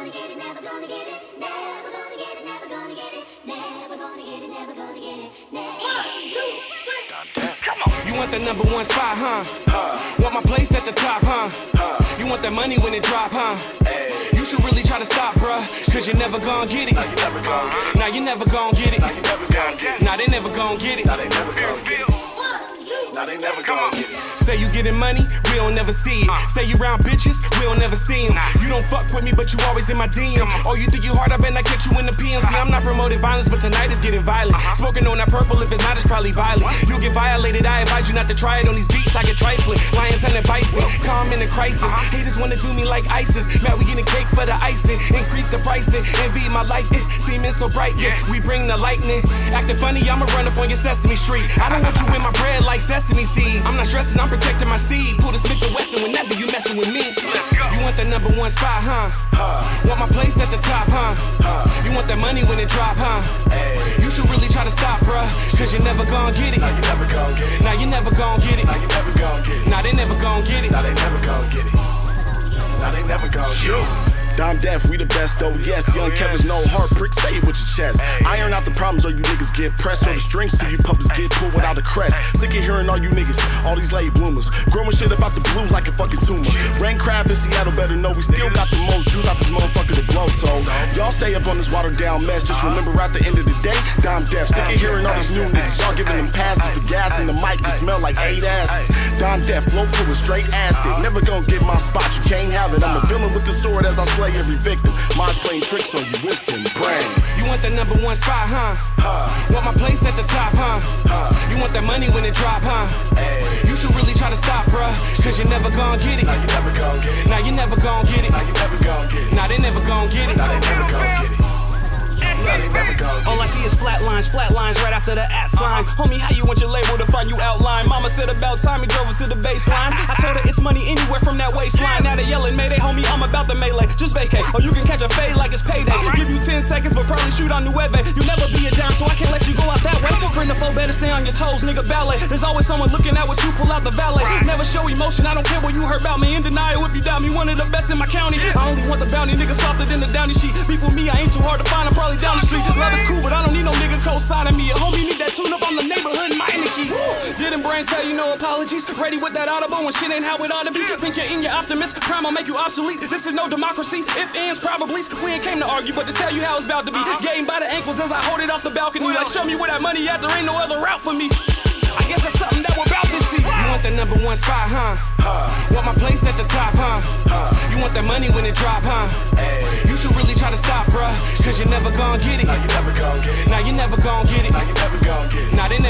gonna get it, never gonna get it, never gonna get it, never gonna get it, never gonna get it, never gonna get it, never. 1, 2, 3, come on. You want the #1 spot, huh? Want my place at the top, huh? You want that money when it drop, huh? Hey. You should really try to stop, bruh, cause you're never gonna get it. Now you're never gonna get it. Now you never gonna get it. Now you never gonna get it. Now they never gonna get it. Now they never gonna get it. Now they never gonna get it. Say you getting money, we don't never see it. Say you round bitches, we don't never see them. You don't fuck with me, but you always in my DM. Oh, you think you hard, I bet I catch you in the PMC. I'm not promoting violence, but tonight is getting violent. Smoking on that purple, if it's not, it's probably violent. You get violated, I advise you not to try it on these beats. I get trifling, lions and bison, calm in a crisis. Haters wanna do me like ISIS. Now we getting cake for the icing, increase the pricing, and be my life is seeming so bright. Yeah, we bring the lightning. Acting funny, I'ma run up on your Sesame Street. I don't want you in my bread like sesame seeds. I'm not stressing, I'm protecting my seed. Pull the Smith and Wesson whenever you messing with me. You want the #1 spot, huh? Want my place at the top, huh? You want that money when it drop, huh? Hey. You should really try to stop, bruh, cause you're never gonna get it. Now you never gonna get it. Now you never gonna get it. Now you never gonna get it. Now they never gonna get it. Now they never gonna get it. Now they never gonna get it. Dyme Def, we the best, oh yes. Young Kevin's no hard prick, say it with your chest. Iron out the problems or you niggas get pressed. Or the strings so you puppets get pulled without a crest. Sick of hearing all you niggas, all these late bloomers, growing shit about the blue like a fucking tumor. Raincraft in Seattle better know we still got the most juice out this motherfucker to blow. So y'all stay up on this watered down mess. Just remember at the end of the day, Dyme Def. Sick of hearing all these new niggas, y'all giving them passes for gas and the mic to smell like 8 asses. Dyme Def, flow fluid, straight acid. Never gonna get my spot, you can't have it. I'm a villain with the sword as I slay every victim. Mine's playing tricks on you, listen, brain. You want the #1 spot, huh? Want my place at the top, huh? You want that money when it drop, huh? Hey. You should really try to stop, bruh, cause you're never gonna get it. Now you never gonna get it. Now you never gonna get it. Now you never gonna get it. Now they never gonna get it. Now they never gonna get it. All I see is flatlines right after the at sign. Homie, how you want your label to find you outline? Mama said about time, he drove her to the baseline. I told her it's money anywhere from that waistline. Now they yelling, mayday, homie, I'm about the melee. Just vacate, or you can catch a fade like it's payday. Give you 10 seconds, but probably shoot on Nueve. You never be a dime, so I can't let you go out that way. Friend the foe, better stay on your toes, nigga, ballet. There's always someone looking at what you pull out the valet. Never show emotion, I don't care what you heard about me. In denial, if you doubt me, one of the best in my county. I only want the bounty, nigga, softer than the downy sheet. Beef with me, I ain't too hard to find, I'm probably down the street. Love is cool, but I don't need no nigga co-signing me. A homie need that tune up, I'm the neighborhood, my energy. Didn't brain tell you no apologies? Ready with that audible when shit ain't how it ought to be. Think you're in your optimist, crime will make you obsolete. This is no democracy, if ends, probably. We ain't came to argue, but to tell you how it's about to be. Game by the ankles as I hold it off the balcony. Like, show me where that money at, there ain't no other route for me. I guess that's something that we're about to see. You want the #1 spot, huh? Want my place at the top, huh? You want that money when it drop, huh? Hey. You should really try to stop, bruh, cause you're never gonna get it. Now you never gonna get it. Now you never gonna get it. Now you never gonna get it. Now they never